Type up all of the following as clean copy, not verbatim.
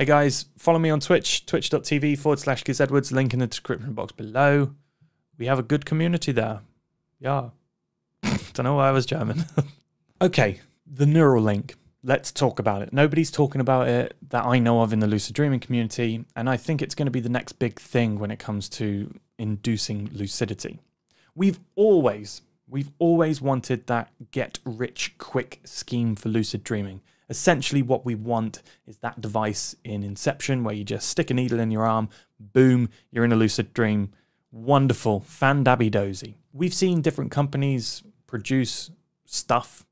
Hey guys, follow me on Twitch, twitch.tv/GizEdwards, link in the description box below. We have a good community there. Yeah. Don't know why I was German. Okay, the Neuralink. Let's talk about it. Nobody's talking about it that I know of in the lucid dreaming community, and I think it's going to be the next big thing when it comes to inducing lucidity. We've always wanted that get-rich-quick scheme for lucid dreaming. Essentially what we want is that device in Inception where you just stick a needle in your arm, boom, you're in a lucid dream. Wonderful, fan-dabby-dozy. We've seen different companies produce stuff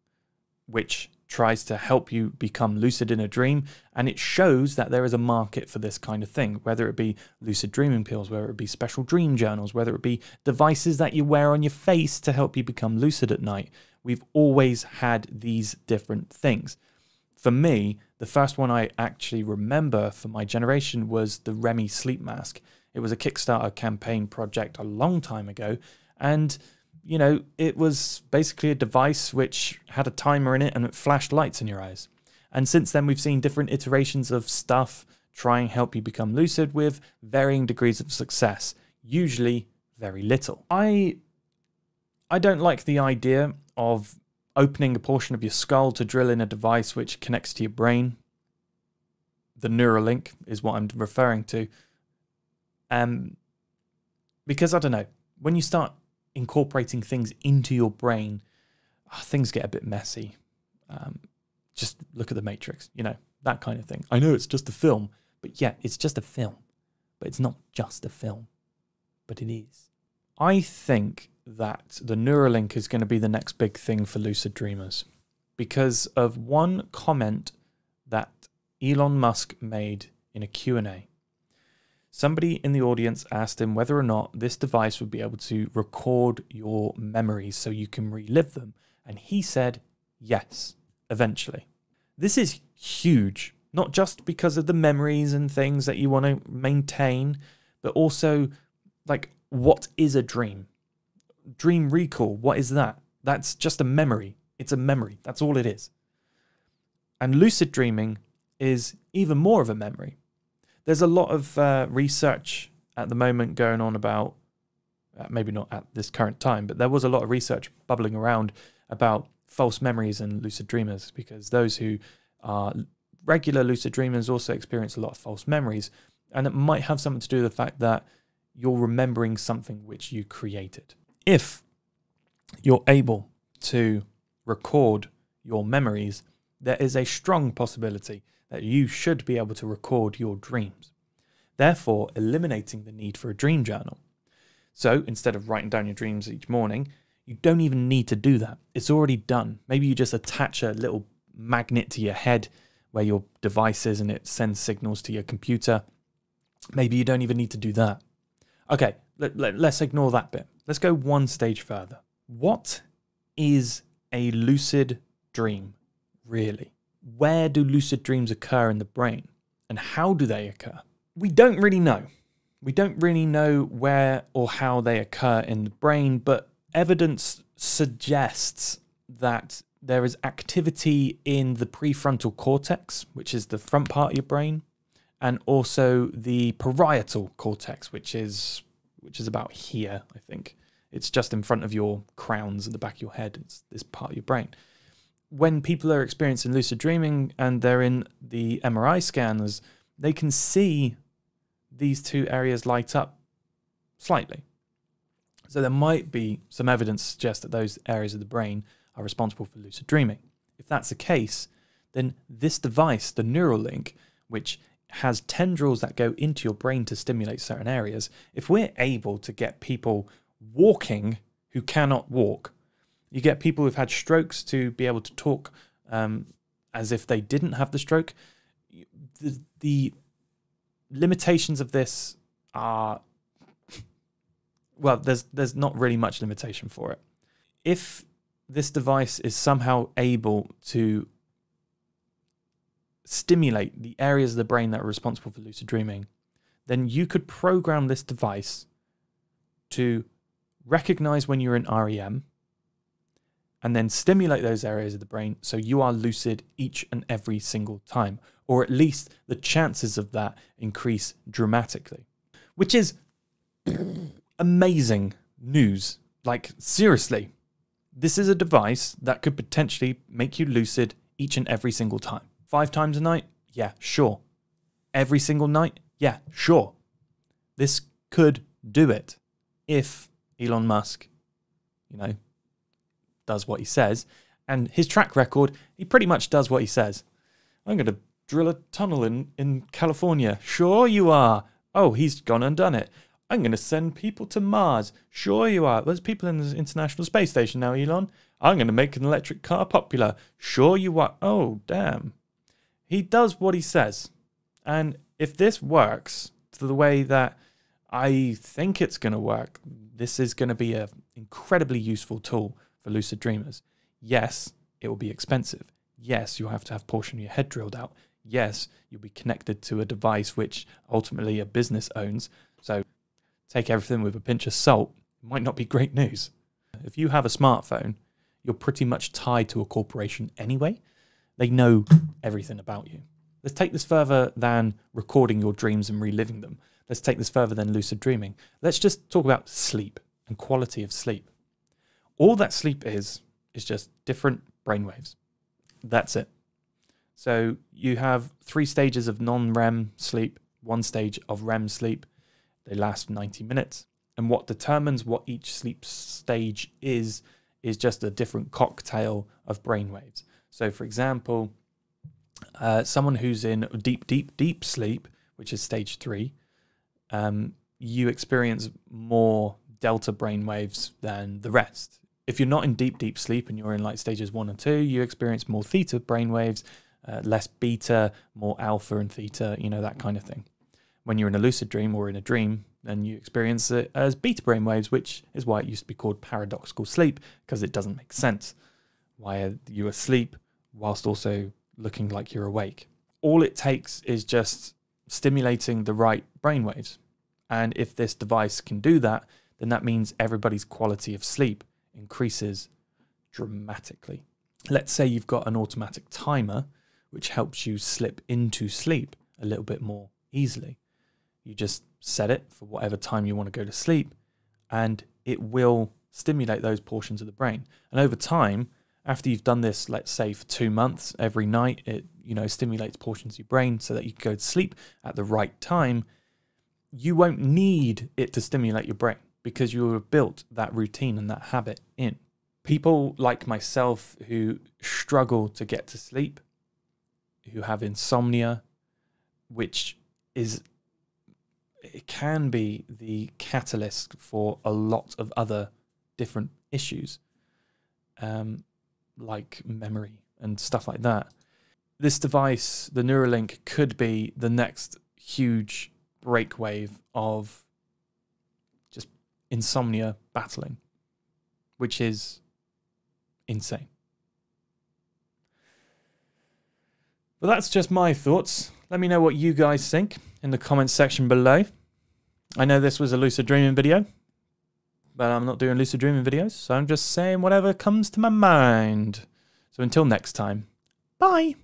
which tries to help you become lucid in a dream, and it shows that there is a market for this kind of thing, whether it be lucid dreaming pills, whether it be special dream journals, whether it be devices that you wear on your face to help you become lucid at night. We've always had these different things. For me, the first one I actually remember for my generation was the Remy Sleep Mask. It was a Kickstarter campaign project a long time ago, and you know, it was basically a device which had a timer in it and it flashed lights in your eyes. And since then, we've seen different iterations of stuff trying to help you become lucid with varying degrees of success, usually very little. I don't like the idea of opening a portion of your skull to drill in a device which connects to your brain. The Neuralink is what I'm referring to. Because, I don't know, when you start incorporating things into your brain, things get a bit messy. Just look at the Matrix, you know, that kind of thing. I know it's just a film, but yeah, it's just a film. But it's not just a film, but it is. I think that the Neuralink is going to be the next big thing for lucid dreamers because of one comment that Elon Musk made in a Q&A. Somebody in the audience asked him whether or not this device would be able to record your memories so you can relive them. And he said, yes, eventually. This is huge, not just because of the memories and things that you want to maintain, but also, like, what is a dream? Dream recall, what is that? That's just a memory. It's a memory. That's all it is. And lucid dreaming is even more of a memory. There's a lot of research at the moment going on about, maybe not at this current time, but there was a lot of research bubbling around about false memories and lucid dreamers, because those who are regular lucid dreamers also experience a lot of false memories. And it might have something to do with the fact that you're remembering something which you created. If you're able to record your memories, there is a strong possibility that you should be able to record your dreams, therefore eliminating the need for a dream journal. So instead of writing down your dreams each morning, you don't even need to do that. It's already done. Maybe you just attach a little magnet to your head where your device is and it sends signals to your computer. Maybe you don't even need to do that. Okay, let's ignore that bit. Let's go one stage further. What is a lucid dream, really? Where do lucid dreams occur in the brain, and how do they occur? We don't really know. We don't really know where or how they occur in the brain, but evidence suggests that there is activity in the prefrontal cortex, which is the front part of your brain, and also the parietal cortex, which is about here, I think. It's just in front of your crowns at the back of your head. It's this part of your brain. When people are experiencing lucid dreaming and they're in the MRI scanners, they can see these two areas light up slightly. So there might be some evidence to suggest that those areas of the brain are responsible for lucid dreaming. If that's the case, then this device, the Neuralink, which has tendrils that go into your brain to stimulate certain areas, if we're able to get people walking who cannot walk, you get people who've had strokes to be able to talk as if they didn't have the stroke. The limitations of this are, well, there's not really much limitation for it. If this device is somehow able to stimulate the areas of the brain that are responsible for lucid dreaming, then you could program this device to recognize when you're in REM, and then stimulate those areas of the brain so you are lucid each and every single time, or at least the chances of that increase dramatically, which is amazing news. Like, seriously, this is a device that could potentially make you lucid each and every single time. 5 times a night? Yeah, sure. Every single night? Yeah, sure. This could do it if Elon Musk, you know, does what he says. And his track record, he pretty much does what he says. I'm going to drill a tunnel in California. Sure you are. Oh, he's gone and done it. I'm going to send people to Mars. Sure you are. There's people in the International Space Station now, Elon. I'm going to make an electric car popular. Sure you are. Oh, damn. He does what he says. And if this works to the way that I think it's going to work, this is going to be an incredibly useful tool for lucid dreamers. Yes, it will be expensive. Yes, you'll have to have a portion of your head drilled out. Yes, you'll be connected to a device which ultimately a business owns. So take everything with a pinch of salt. It might not be great news. If you have a smartphone, you're pretty much tied to a corporation anyway. They know everything about you. Let's take this further than recording your dreams and reliving them. Let's take this further than lucid dreaming. Let's just talk about sleep and quality of sleep. All that sleep is just different brainwaves. That's it. So you have 3 stages of non-REM sleep, 1 stage of REM sleep. They last 90 minutes. And what determines what each sleep stage is just a different cocktail of brainwaves. So for example, someone who's in deep, deep, deep sleep, which is stage 3, you experience more delta brainwaves than the rest. If you're not in deep, deep sleep and you're in like stages 1 and 2, you experience more theta brainwaves, less beta, more alpha and theta, you know, that kind of thing. When you're in a lucid dream or in a dream, then you experience it as beta brainwaves, which is why it used to be called paradoxical sleep, because it doesn't make sense. Why are you asleep whilst also looking like you're awake? All it takes is just stimulating the right brainwaves. And if this device can do that, then that means everybody's quality of sleep increases dramatically. Let's say you've got an automatic timer, which helps you slip into sleep a little bit more easily. You just set it for whatever time you want to go to sleep, and it will stimulate those portions of the brain. And over time, after you've done this, let's say for 2 months, every night, it, you know, stimulates portions of your brain so that you can go to sleep at the right time. You won't need it to stimulate your brain because you have built that routine and that habit in. People like myself who struggle to get to sleep, who have insomnia, which is, it can be the catalyst for a lot of other different issues, like memory and stuff like that. This device, the Neuralink, could be the next huge breakwave of just insomnia battling, which is insane. But that's just my thoughts. Let me know what you guys think in the comments section below. I know this was a lucid dreaming video, but I'm not doing lucid dreaming videos, so I'm just saying whatever comes to my mind. So until next time, bye!